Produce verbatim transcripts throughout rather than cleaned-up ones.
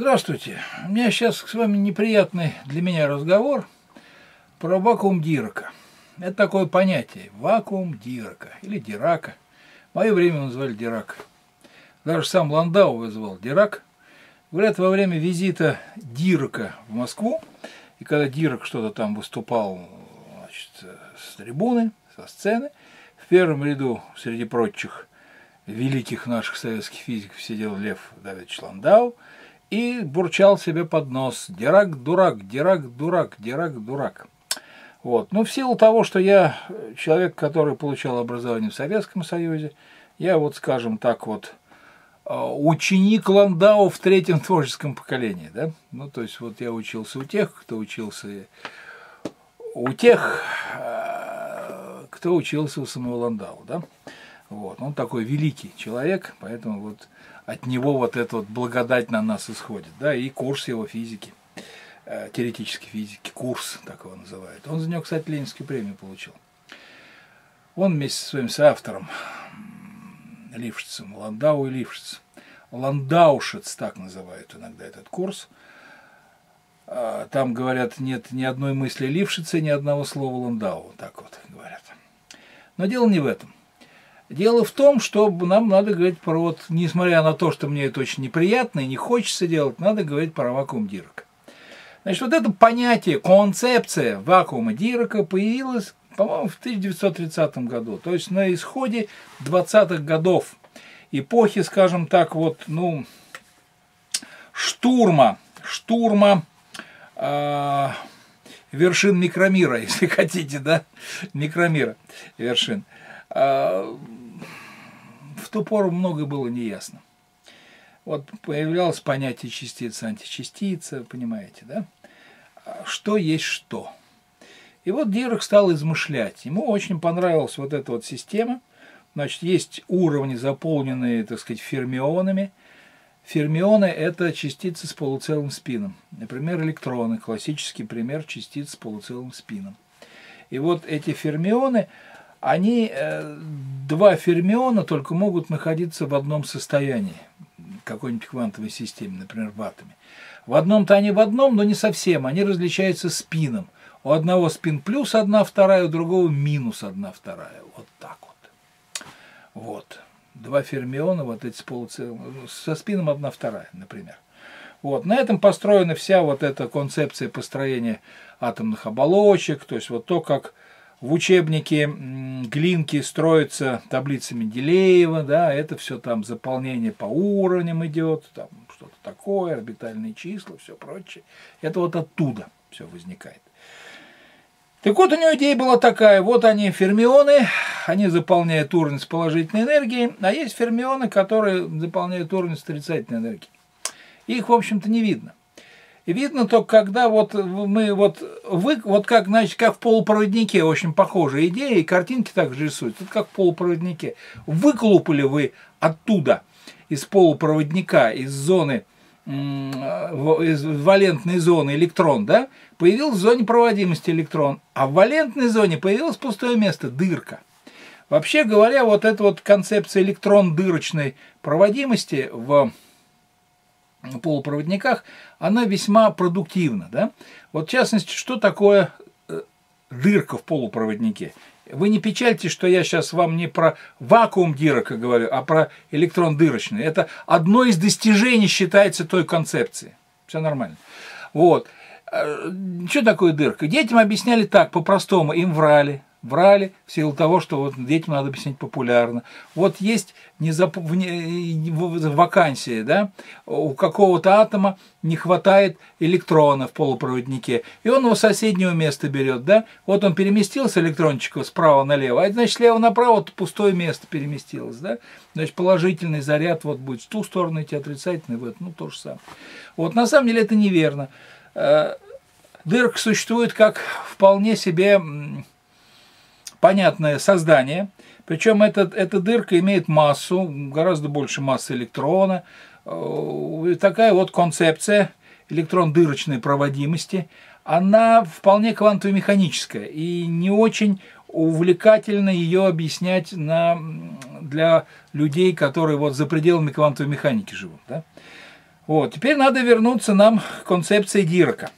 Здравствуйте. У меня сейчас с вами неприятный для меня разговор про вакуум Дирака. Это такое понятие. Вакуум Дирака или Дирака. В мое время называли Дирак. Даже сам Ландау вызвал Дирак. Говорят, во время визита Дирака в Москву, и когда Дирак что-то там выступал, значит, с трибуны, со сцены, в первом ряду среди прочих великих наших советских физиков сидел Лев Давидович Ландау, и бурчал себе под нос: Дирак, дурак, Дирак, дурак, Дирак, дурак. Вот. Но в силу того, что я человек, который получал образование в Советском Союзе, я вот, скажем так, вот ученик Ландау в третьем творческом поколении. Да? Ну, то есть, вот я учился у тех, кто учился у тех, кто учился у самого Ландау. Да? Вот. Он такой великий человек, поэтому вот от него вот эта вот благодать на нас исходит. Да? И курс его физики, э, теоретической физики, курс, так его называют. Он за него, кстати, Ленинскую премию получил. Он вместе со своим соавтором, Лифшицем, Ландау и Лифшиц. Ландаушиц, так называют иногда этот курс. Э, там, говорят, нет ни одной мысли Лифшица, ни одного слова Ландау. Так вот говорят. Но дело не в этом. Дело в том, что нам надо говорить про, вот, несмотря на то, что мне это очень неприятно и не хочется делать, надо говорить про вакуум Дирака. Значит, вот это понятие, концепция вакуума Дирака появилась, по-моему, в тысяча девятьсот тридцатом году, то есть на исходе двадцатых годов, эпохи, скажем так, вот, ну, штурма, штурма, э, вершин микромира, если хотите, да, микромира, вершин. В ту пору многое было неясно. Вот появлялось понятие частица, античастица, понимаете, да? Что есть что. И вот Дирак стал измышлять. Ему очень понравилась вот эта вот система. Значит, есть уровни, заполненные, так сказать, фермионами. Фермионы – это частицы с полуцелым спином. Например, электроны. Классический пример частиц с полуцелым спином. И вот эти фермионы... Они, два фермиона только могут находиться в одном состоянии, в какой-нибудь квантовой системе, например, в атоме. В одном-то они в одном, но не совсем, они различаются спином. У одного спин плюс одна вторая, у другого минус одна вторая. Вот так вот. Вот. Два фермиона, вот эти с полуцелым, со спином одна вторая, например. Вот. На этом построена вся вот эта концепция построения атомных оболочек, то есть вот то, как... В учебнике Глинки строятся таблицы Менделеева, да, это все там заполнение по уровням идет, там что-то такое, орбитальные числа, все прочее. Это вот оттуда все возникает. Так вот, у него идея была такая: вот они, фермионы, они заполняют уровень с положительной энергией, а есть фермионы, которые заполняют уровень с отрицательной энергией. Их, в общем-то, не видно. Видно только, когда вот мы вот, вы, вот как, значит, как в полупроводнике, очень похожая идея, и картинки также рисуются, это как в полупроводнике. Выклупали вы оттуда, из полупроводника, из зоны, из валентной зоны электрон, да, появился в зоне проводимости электрон, а в валентной зоне появилось пустое место, дырка. Вообще говоря, вот эта вот концепция электрон-дырочной проводимости в... в полупроводниках, она весьма продуктивна. Да? Вот в частности, что такое дырка в полупроводнике? Вы не печальтесь, что я сейчас вам не про вакуум Дирака говорю, а про электрон-дырочный. Это одно из достижений считается той концепции. Все нормально. Вот. Что такое дырка? Детям объясняли так, по-простому, им врали. Врали в силу того, что вот детям надо объяснить популярно. Вот есть незап... вакансия, да? У какого-то атома не хватает электрона в полупроводнике, и он его с соседнего места берет, да? Вот он переместился, электрончик, справа налево, а значит, слева направо то пустое место переместилось, да? Значит, положительный заряд вот будет в ту сторону идти, отрицательный в эту, ну то же самое. Вот на самом деле это неверно. Дырка существует как вполне себе... понятное создание, причем эта, эта дырка имеет массу, гораздо больше массы электрона, и такая вот концепция электрон-дырочной проводимости, она вполне квантово-механическая, и не очень увлекательно ее объяснять на, для людей, которые вот за пределами квантовой механики живут. Да? Вот. Теперь надо вернуться нам к концепции Дирака.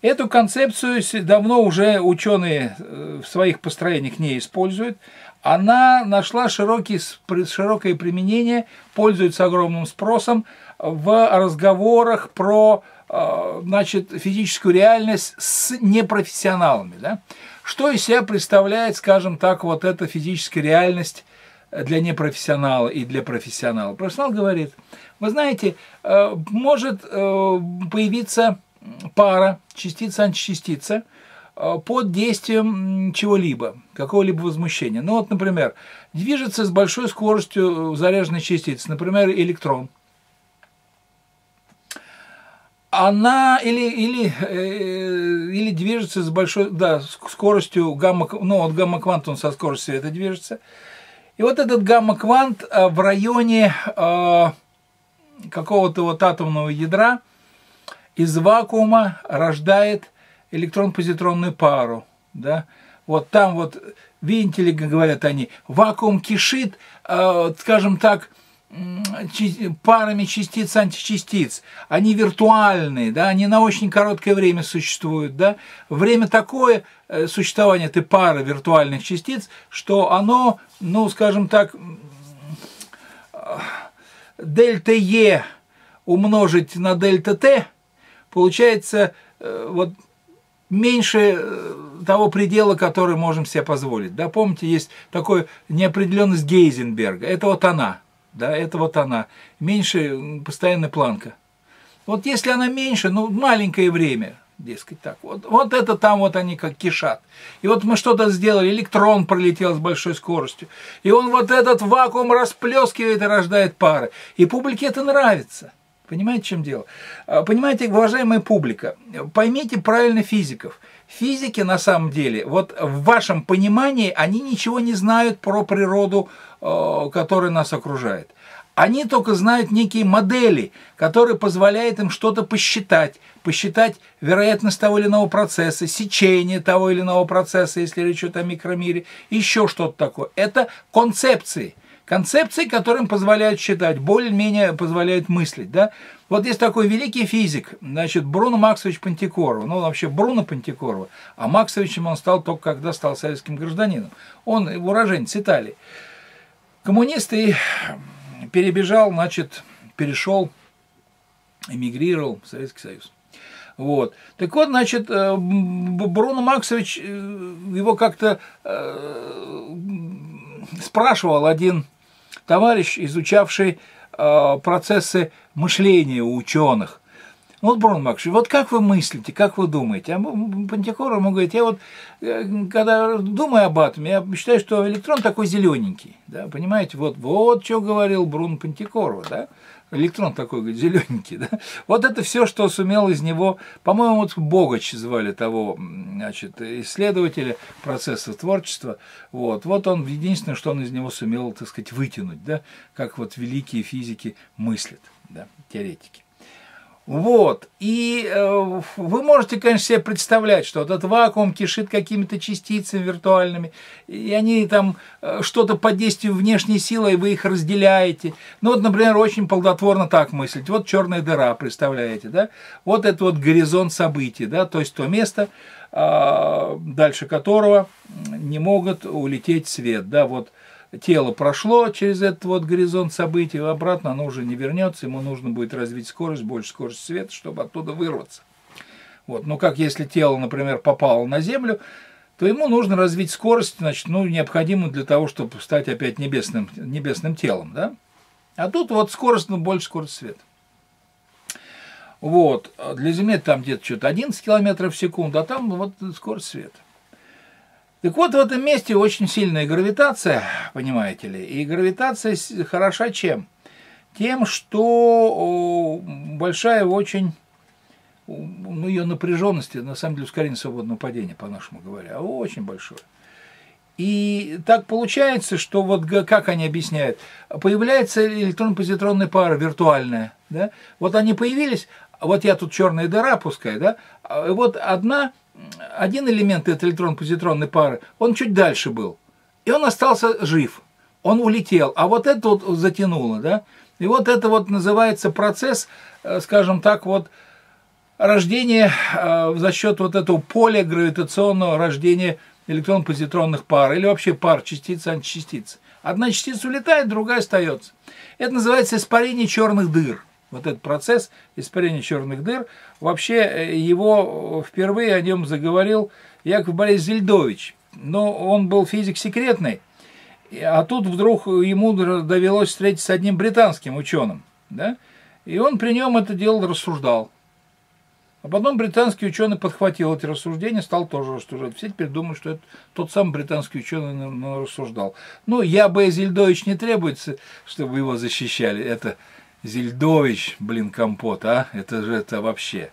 Эту концепцию давно уже ученые в своих построениях не используют. Она нашла широкий, широкое применение, пользуется огромным спросом в разговорах про, значит, физическую реальность с непрофессионалами. Да? Что из себя представляет, скажем так, вот эта физическая реальность для непрофессионала и для профессионала? Профессионал говорит, вы знаете, может появиться пара, частица-античастица, под действием чего-либо, какого-либо возмущения. Ну вот, например, движется с большой скоростью заряженная частица, например, электрон. Она или, или, или движется с большой, да, скоростью гамма, ну вот гамма-квант он со скоростью света движется. И вот этот гамма-квант в районе э, какого-то вот атомного ядра из вакуума рождает электрон-позитронную пару, да, вот там вот, видите ли, говорят они, вакуум кишит, э, скажем так, парами частиц-античастиц, они виртуальные, да, они на очень короткое время существуют, да, время такое, э, существование этой пары виртуальных частиц, что оно, ну, скажем так, э, дельта Е умножить на дельта Т, получается, э, вот, меньше того предела, который можем себе позволить. Да? Помните, есть такая неопределенность Гейзенберга. Это вот она. Да? Это вот она. Меньше постоянная планка. Вот если она меньше, ну, маленькое время, дескать, так. Вот, вот это там вот они как кишат. И вот мы что-то сделали, электрон пролетел с большой скоростью. И он вот этот вакуум расплескивает и рождает пары. И публике это нравится. Понимаете, в чем дело? Понимаете, уважаемая публика, поймите правильно физиков. Физики, на самом деле, вот в вашем понимании, они ничего не знают про природу, которая нас окружает. Они только знают некие модели, которые позволяют им что-то посчитать. Посчитать вероятность того или иного процесса, сечение того или иного процесса, если речь идет о микромире, еще что-то такое. Это концепции. Концепции, которым позволяют считать, более-менее позволяют мыслить. Да? Вот есть такой великий физик, значит, Бруно Максович Понтекорво. Ну, вообще Бруно Понтекорво, а Максовичем он стал только когда стал советским гражданином. Он уроженец Италии. Коммунист и перебежал, значит, перешел, эмигрировал в Советский Союз. Вот. Так вот, значит, Бруно Максович, его как-то спрашивал один товарищ, изучавший э, процессы мышления у ученых. Вот, Бруно Максович, вот как вы мыслите, как вы думаете? А Понтекорво ему говорит, я вот, э, когда думаю об атоме, я считаю, что электрон такой зелененький. Да, понимаете, вот, вот что говорил Бруно Понтекорво, да? Электрон такой, говорит, зелененький. Да? Вот это все, что сумел из него, по-моему, вот Богач звали того, значит, исследователя процесса творчества. Вот, вот он, единственное, что он из него сумел, так сказать, вытянуть, да? Как вот великие физики мыслят, да? Теоретики. Вот, и э, вы можете, конечно, себе представлять, что этот вакуум кишит какими-то частицами виртуальными, и они там э, что-то под действием внешней силы, и вы их разделяете. Ну вот, например, очень плодотворно так мыслить. Вот черная дыра, представляете, да? Вот это вот горизонт событий, да? То есть то место, э, дальше которого не могут улететь свет, да? Вот тело прошло через этот вот горизонт событий, обратно оно уже не вернется, ему нужно будет развить скорость, больше скорость света, чтобы оттуда вырваться. Вот. Ну, как если тело, например, попало на Землю, то ему нужно развить скорость, значит, ну, необходимую для того, чтобы стать опять небесным, небесным телом. Да? А тут вот скорость, ну, больше скорость света. Вот. Для Земли там где-то что-то одиннадцать километров в секунду, а там вот скорость света. Так вот, в этом месте очень сильная гравитация, понимаете ли, и гравитация хороша чем? Тем, что большая очень, ну, ее напряженность, на самом деле ускорение свободного падения, по-нашему говоря, очень большое. И так получается, что вот как они объясняют, появляется электрон-позитронная пара виртуальная, да? Вот они появились, вот я тут черная дыра пускай, да? Вот одна... Один элемент этой электрон-позитронной пары, он чуть дальше был, и он остался жив, он улетел, а вот это вот затянуло, да, И вот это вот называется процесс, скажем так, вот рождения за счет вот этого поля гравитационного рождения электрон-позитронных пар, или вообще пар частицы-античастицы. Одна частица улетает, другая остается. Это называется испарение черных дыр. Вот этот процесс испарения черных дыр, вообще его впервые о нем заговорил Яков Борисович Зельдович. Но он был физик секретный, а тут вдруг ему довелось встретиться с одним британским ученым. Да? И он при нем это дело рассуждал. А потом британский ученый подхватил эти рассуждения, стал тоже рассуждать. Все теперь думают, что это тот самый британский ученый рассуждал. Ну, я бы Зельдович не требуется, чтобы его защищали. Это Зельдович, блин, компот, а? Это же это вообще.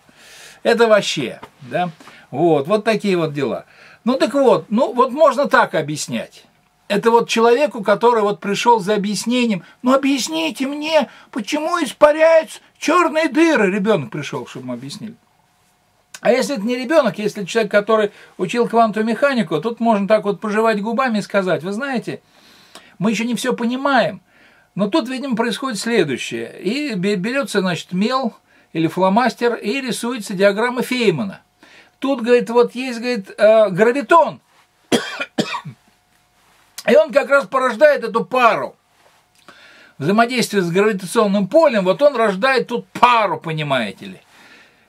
Это вообще, да? Вот, вот такие вот дела. Ну, так вот, ну, вот можно так объяснять. Это вот человеку, который вот пришел за объяснением. Ну, объясните мне, почему испаряются черные дыры? Ребенок пришел, чтобы мы объяснили. А если это не ребенок, если это человек, который учил квантовую механику, тут можно так вот пожевать губами и сказать: вы знаете, мы еще не все понимаем. Но тут, видимо, происходит следующее. И берется, значит, мел или фломастер, и рисуется диаграмма Фейнмана. Тут, говорит, вот есть, говорит, гравитон. И он как раз порождает эту пару. Взаимодействие с гравитационным полем, вот он рождает тут пару, понимаете ли.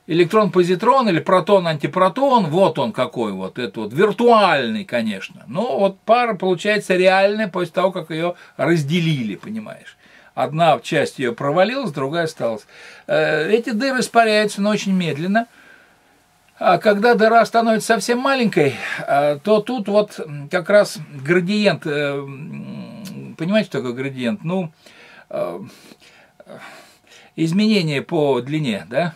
Электрон-позитрон или протон-антипротон, вот он какой вот, это вот виртуальный, конечно. Но вот пара получается реальная после того, как ее разделили, понимаешь. Одна часть ее провалилась, другая осталась. Эти дыры испаряются, но очень медленно. А когда дыра становится совсем маленькой, то тут вот как раз градиент, понимаете, что такое градиент? Ну, изменение по длине, да?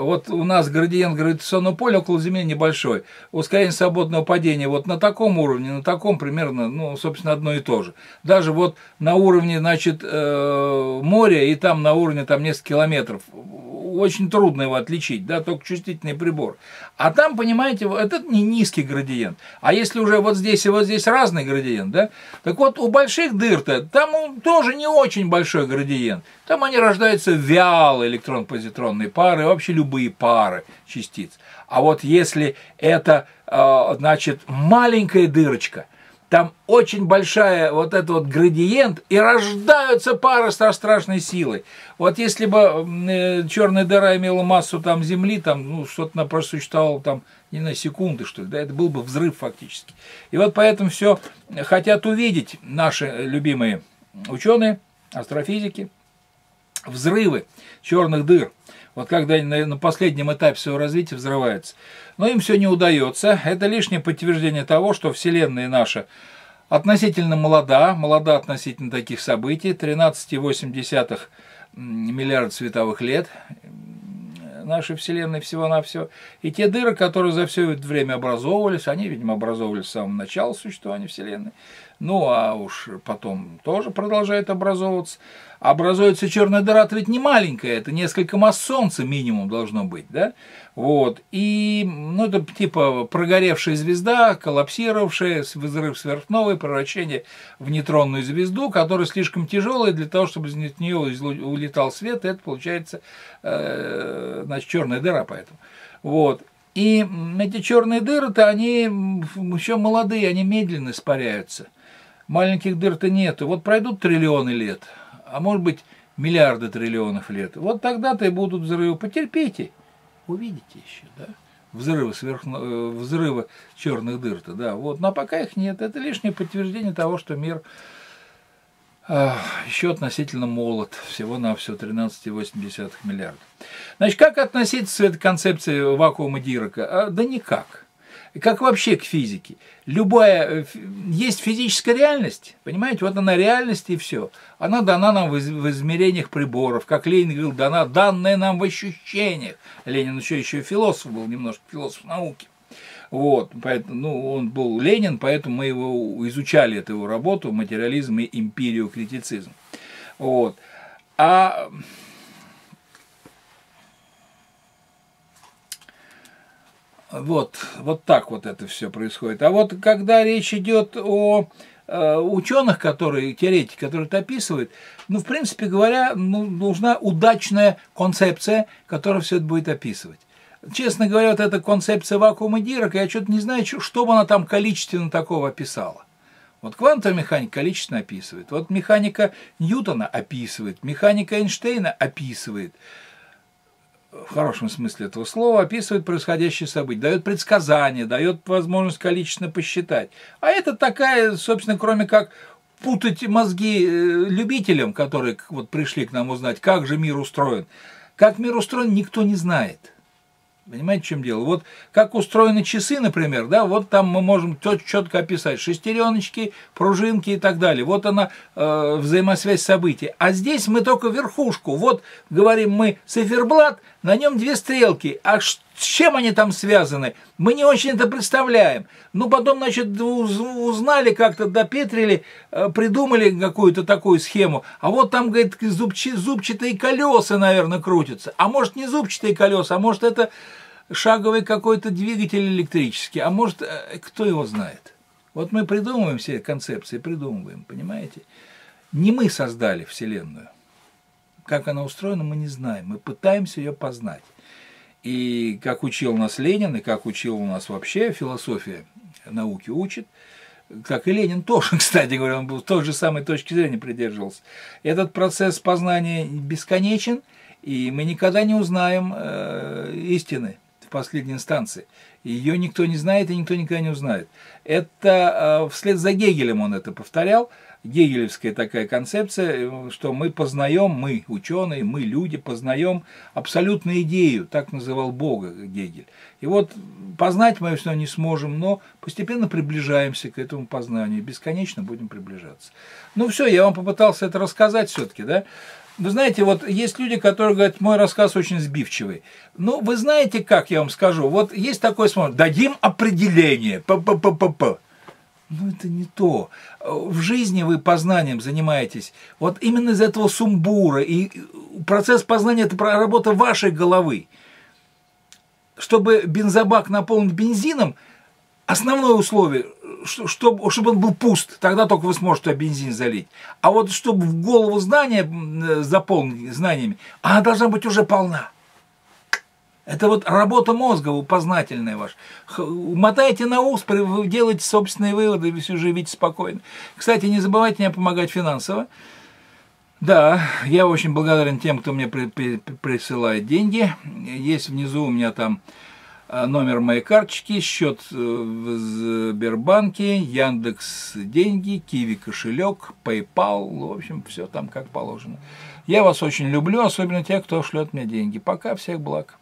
Вот у нас градиент гравитационного поля около Земли небольшой. Ускорение свободного падения вот на таком уровне, на таком примерно, ну, собственно, одно и то же. Даже вот на уровне, значит, моря и там на уровне там несколько километров. Очень трудно его отличить, да, только чувствительный прибор. А там, понимаете, это не низкий градиент. А если уже вот здесь и вот здесь разный градиент, да, так вот у больших дыр-то там тоже не очень большой градиент. Там они рождаются вяло, электрон-позитронные пары, вообще любые пары частиц. А вот если это, значит, маленькая дырочка, там очень большая вот этот вот градиент, и рождаются пары со страшной силой. Вот если бы черная дыра имела массу там Земли, там, ну, что-то просуществовало там, не на секунды, что ли, да, это был бы взрыв фактически. И вот поэтому все хотят увидеть наши любимые ученые, астрофизики, взрывы черных дыр. Вот когда они на последнем этапе своего развития взрываются. Но им все не удается. Это лишнее подтверждение того, что Вселенная наша относительно молода, молода относительно таких событий, тринадцать целых восемь десятых миллиарда световых лет нашей Вселенной всего-навсего. И те дыры, которые за все это время образовывались, они, видимо, образовывались с самого начала существования Вселенной, ну а уж потом тоже продолжает образовываться. Образуется черная дыра, ведь не маленькая, это несколько масс Солнца минимум должно быть, да? Вот. И, ну, это типа прогоревшая звезда, коллапсировавшая, взрыв сверхновой, превращение в нейтронную звезду, которая слишком тяжелая для того, чтобы из нее улетал свет, и это получается, э, значит, черная дыра, поэтому. Вот. И эти черные дыры-то, они еще молодые, они медленно испаряются. Маленьких дыр-то нету. Вот пройдут триллионы лет, а может быть миллиарды триллионов лет. Вот тогда-то и будут взрывы. Потерпите, увидите еще, да? Взрывы, сверхно... взрывы черных дыр-то, да. Вот. Но пока их нет. Это лишнее подтверждение того, что мир э, еще относительно молод. Всего-навсего тринадцать целых восемь десятых миллиарда. Значит, как относиться к этой концепции вакуума Дирака? А, да никак. Как вообще к физике? Любая, есть физическая реальность, понимаете, вот она реальность и все. Она дана нам в измерениях приборов, как Ленин говорил, дана данная нам в ощущениях. Ленин еще, еще и философ был, немножко философ науки. Вот, поэтому, ну, он был Ленин, поэтому мы его изучали, эту его работу, материализм и эмпириокритицизм. Вот. А... Вот, вот так вот это все происходит. А вот когда речь идет о э, ученых, которые, теоретики, которые это описывают, ну, в принципе говоря, ну, нужна удачная концепция, которая все это будет описывать. Честно говоря, вот эта концепция вакуума Дирака, я что-то не знаю, что бы она там количественно такого описала. Вот квантовая механика количественно описывает, вот механика Ньютона описывает, механика Эйнштейна описывает, в хорошем смысле этого слова, описывает происходящие события, дает предсказания, дает возможность количественно посчитать. А это такая, собственно, кроме как путать мозги любителям, которые вот пришли к нам узнать, как же мир устроен. Как мир устроен, никто не знает. Понимаете, в чем дело? Вот как устроены часы, например, да, вот там мы можем четко описать шестереночки, пружинки и так далее. Вот она э, взаимосвязь событий. А здесь мы только верхушку. Вот, говорим мы, циферблат, на нем две стрелки. А с чем они там связаны? Мы не очень это представляем. Ну, потом, значит, узнали как-то, допетрили, э, придумали какую-то такую схему. А вот там, говорит, зубчи, зубчатые колеса, наверное, крутятся. А может, не зубчатые колеса, а может, это шаговый какой-то двигатель электрический, а может, кто его знает. Вот мы придумываем все концепции, придумываем, понимаете? Не мы создали Вселенную. Как она устроена, мы не знаем, мы пытаемся ее познать. И как учил нас Ленин, и как учил у нас вообще философия науки учит, как и Ленин тоже, кстати говоря, он был в той же самой точке зрения придерживался. Этот процесс познания бесконечен, и мы никогда не узнаем э, истины в последней инстанции. Ее никто не знает и никто никогда не узнает. Это э, вслед за Гегелем он это повторял. Гегелевская такая концепция, что мы познаем, мы ученые, мы люди, познаем абсолютную идею, так называл Бога Гегель. И вот познать мы все не сможем, но постепенно приближаемся к этому познанию, бесконечно будем приближаться. Ну все, я вам попытался это рассказать все-таки, да? Вы знаете, вот есть люди, которые говорят, мой рассказ очень сбивчивый. Ну, вы знаете, как я вам скажу, вот есть такой смысл, дадим определение, п-п-п-п-п. Ну, это не то. В жизни вы познанием занимаетесь. Вот именно из этого сумбура. И процесс познания – это работа вашей головы. Чтобы бензобак наполнен бензином, основное условие, чтобы он был пуст, тогда только вы сможете бензин залить. А вот чтобы в голову знания заполнить знаниями, она должна быть уже полна. Это вот работа мозга познательная ваша. Мотайте на ус, делайте собственные выводы, и все живите спокойно. Кстати, не забывайте мне помогать финансово. Да, я очень благодарен тем, кто мне при, при, присылает деньги. Есть внизу у меня там номер моей карточки, счет в Сбербанке, Яндекс деньги, Киви кошелек, PayPal, в общем, все там как положено. Я вас очень люблю, особенно те, кто шлет мне деньги. Пока, всех благ.